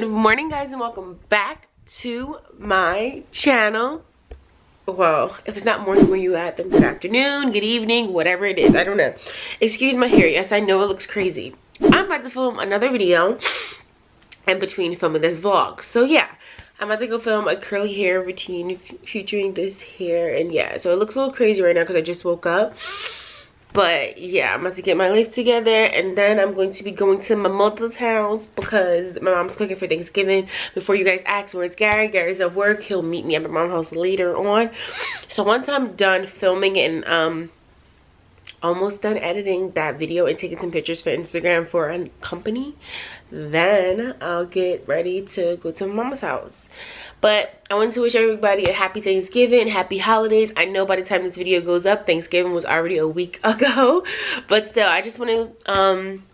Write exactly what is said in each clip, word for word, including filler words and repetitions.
Good morning, guys, and welcome back to my channel. Well, if it's not morning where you at, then good afternoon, good evening, whatever it is, I don't know. Excuse my hair. Yes, I know it looks crazy. I'm about to film another video in between filming this vlog, so yeah, I'm about to go film a curly hair routine featuring this hair. And yeah, so it looks a little crazy right now because I just woke up. But yeah, I'm about to get my life together, and then I'm going to be going to my mother's house because my mom's cooking for Thanksgiving. Before you guys ask, where's Gary? Gary's at work. He'll meet me at my mom's house later on. So once I'm done filming and um, almost done editing that video and taking some pictures for Instagram for a company, then I'll get ready to go to my mama's house. But I wanted to wish everybody a happy Thanksgiving, happy holidays. I know by the time this video goes up, Thanksgiving was already a week ago. But still, I just want to, um,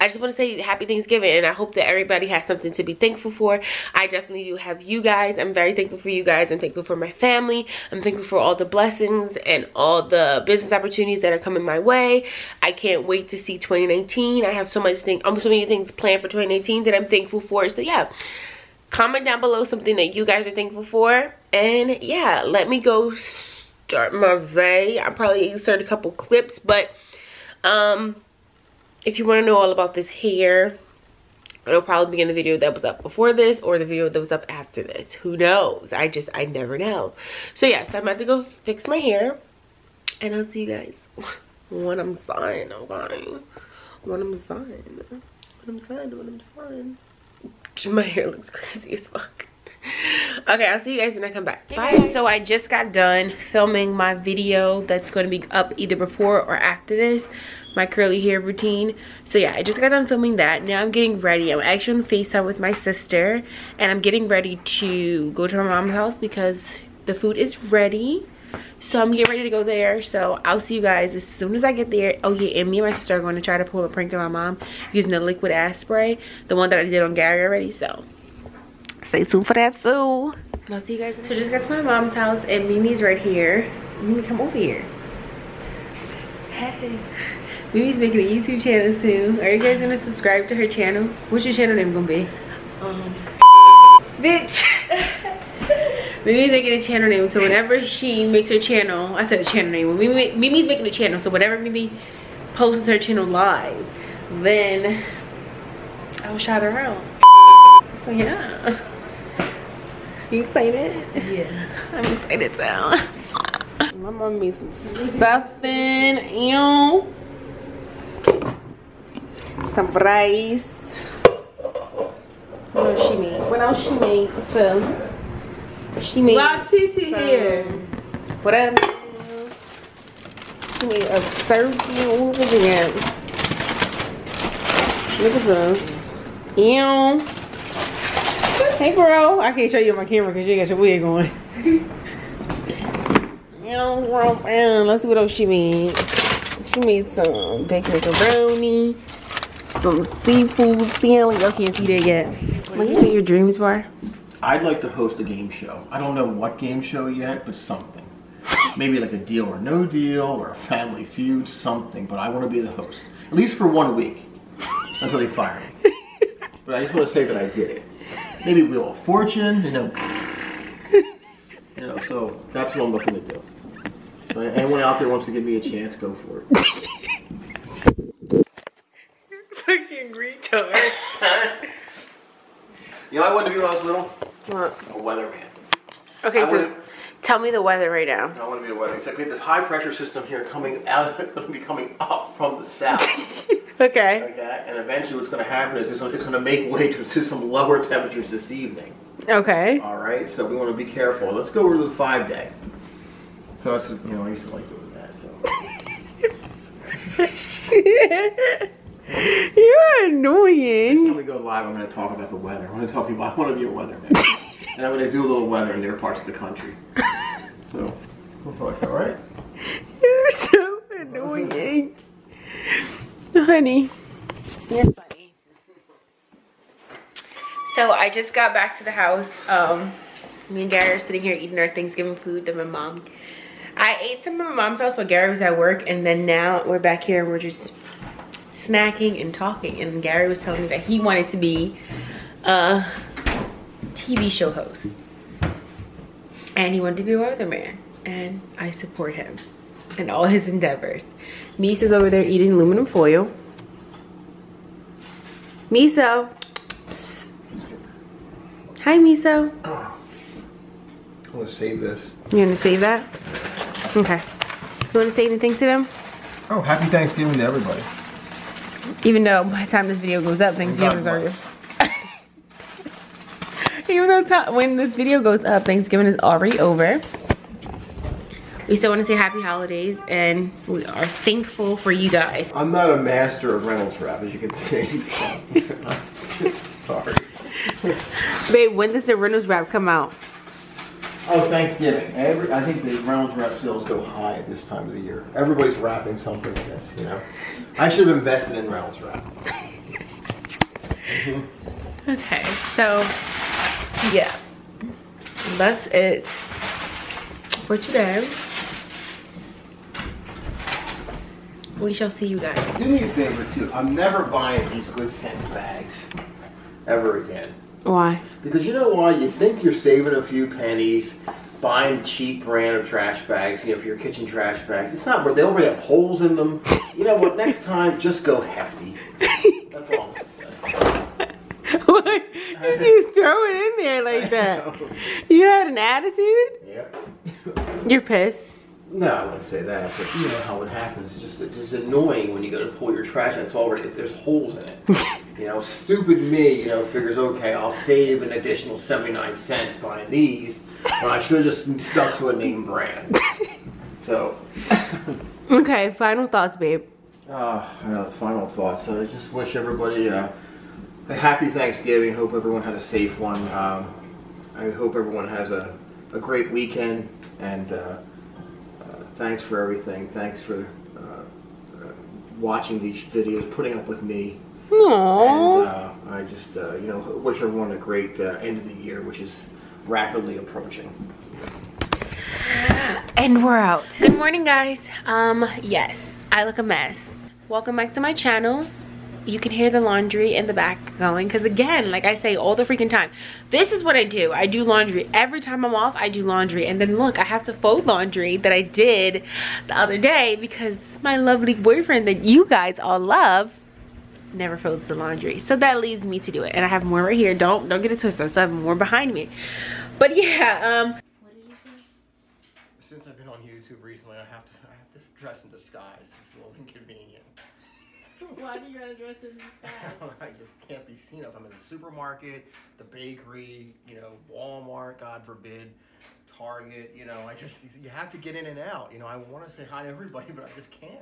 I just want to say happy Thanksgiving. And I hope that everybody has something to be thankful for. I definitely do have you guys. I'm very thankful for you guys. I'm thankful for my family. I'm thankful for all the blessings and all the business opportunities that are coming my way. I can't wait to see twenty nineteen. I have so much thing, um, so many things planned for twenty nineteen that I'm thankful for. So yeah. Comment down below something that you guys are thankful for. And yeah, let me go start my day. I'll probably insert a couple clips. But um, if you want to know all about this hair, it'll probably be in the video that was up before this or the video that was up after this. Who knows? I just, I never know. So yeah, so I'm about to go fix my hair. And I'll see you guys when I'm fine. Okay? When I'm fine. When I'm fine. When I'm fine. My hair looks crazy as fuck. Okay, I'll see you guys when I come back. Bye. So I just got done filming my video that's going to be up either before or after this, my curly hair routine. So yeah, I just got done filming that. Now I'm getting ready. I'm actually on FaceTime with my sister, and I'm getting ready to go to my mom's house because the food is ready. So I'm getting ready to go there. So I'll see you guys as soon as I get there. Oh yeah, and me and my sister are going to try to pull a prank on my mom using the liquid ass spray, the one that I did on Gary already. So stay tuned for that soon. And I'll see you guys. So just got to my mom's house, and Mimi's right here. Mimi, come over here. Hey. Mimi's making a YouTube channel soon. Are you guys gonna subscribe to her channel? What's your channel name gonna be? Um. Bitch. Mimi's making a channel name, so whenever she makes her channel, I said a channel name, Mimi, Mimi's making a channel, so whenever Mimi posts her channel live, then I'll shout her out. So yeah. You excited? Yeah. I'm excited too. My mom made some stuffing, ew. Some rice. What else she made? What else she made? So, she made Titi here. What up? She made a turkey. What was it? Look at this. Ew. Hey, bro. I can't show you my camera because you got your wig on. Ew, bro. Let's see what else she made. She made some baked macaroni, some seafood sandwich. Y'all can't see that yet. What do you say your dreams were? I'd like to host a game show. I don't know what game show yet, but something. Maybe like a Deal or No Deal or a Family Feud, something. But I want to be the host. At least for one week. Until they fire me. But I just want to say that I did it. Maybe Wheel of Fortune, you know. You know, so that's what I'm looking to do. So anyone out there wants to give me a chance, go for it. Fucking retard. You know what I wanted to be when I was little? What? A weatherman. Okay, I so wanted, tell me the weather right now. I want to be a weatherman. Except we have this high pressure system here coming out, going to be coming up from the south. Okay. Okay. And eventually what's going to happen is it's going to make way to, to some lower temperatures this evening. Okay. All right. So we want to be careful. Let's go over to the five day. So it's, you know, I used to like doing that. So. You're annoying. Next time we go live, I'm going to talk about the weather. I'm going to tell people I want to be a weatherman. And I'm going to do a little weather in their parts of the country. So, like, all right? You're so annoying. Honey. You're funny. So, I just got back to the house. Um, me and Gary are sitting here eating our Thanksgiving food that my mom... I ate some at my mom's house while Gary was at work. And then now we're back here and we're just... snacking and talking, and Gary was telling me that he wanted to be a T V show host, and he wanted to be a weatherman, and I support him in all his endeavors. Miso's over there eating aluminum foil. Miso. Psst, psst. Hi, Miso. I'm gonna save this. You're gonna save that? Okay. You wanna say anything to them? Oh, happy Thanksgiving to everybody. Even though by the time this video goes up, Thanksgiving is already. Even though when this video goes up, Thanksgiving is already over. We still want to say happy holidays, and we are thankful for you guys. I'm not a master of Reynolds wrap, as you can see. Sorry. Babe, when does the Reynolds wrap come out? Oh, Thanksgiving. Every, I think the Reynolds wrap sales go high at this time of the year. Everybody's wrapping something in this, you know. I should have invested in Reynolds wrap. Mm-hmm. Okay, so yeah, that's it for today. We shall see you guys. Do me a favor too. I'm never buying these Good Sense bags ever again. Why? Because you know why? You think you're saving a few pennies buying cheap brand of trash bags, you know, for your kitchen trash bags. It's not where they already have holes in them. You know what? Next time, just go Hefty. That's all I'm gonna say. What? Did you throw it in there like that? You had an attitude? Yep. You're pissed? No, I wouldn't say that, but you know how it happens. It's just, it's just annoying when you go to pull your trash and it's already, there's holes in it. You know, stupid me, you know, figures, okay, I'll save an additional seventy-nine cents buying these, and I should have just stuck to a name brand. So. Okay, final thoughts, babe. Uh, I know, final thoughts. I just wish everybody uh, a happy Thanksgiving. Hope everyone had a safe one. Um, I hope everyone has a, a great weekend, and uh, thanks for everything. Thanks for uh, uh, watching these videos, putting up with me. Aww. And uh, I just, uh, you know, wish everyone a great uh, end of the year, which is rapidly approaching. And we're out. Good morning, guys. Um, yes, I look a mess. Welcome back to my channel. You can hear the laundry in the back going, because again, like I say all the freaking time, this is what I do. I do laundry every time I'm off. I do laundry, and then look, I have to fold laundry that I did the other day because my lovely boyfriend that you guys all love never folds the laundry, so that leaves me to do it. And I have more right here, don't don't get it twisted, so I have more behind me. But yeah, um what did you say? Since I've been on YouTube recently, I have to I have to dress in disguise. It's a little inconvenient. Why do you gotta dress in disguise? I just can't be seen if I'm in the supermarket, the bakery, you know, Walmart, God forbid, Target, you know, I just, you have to get in and out. You know, I wanna say hi to everybody, but I just can't.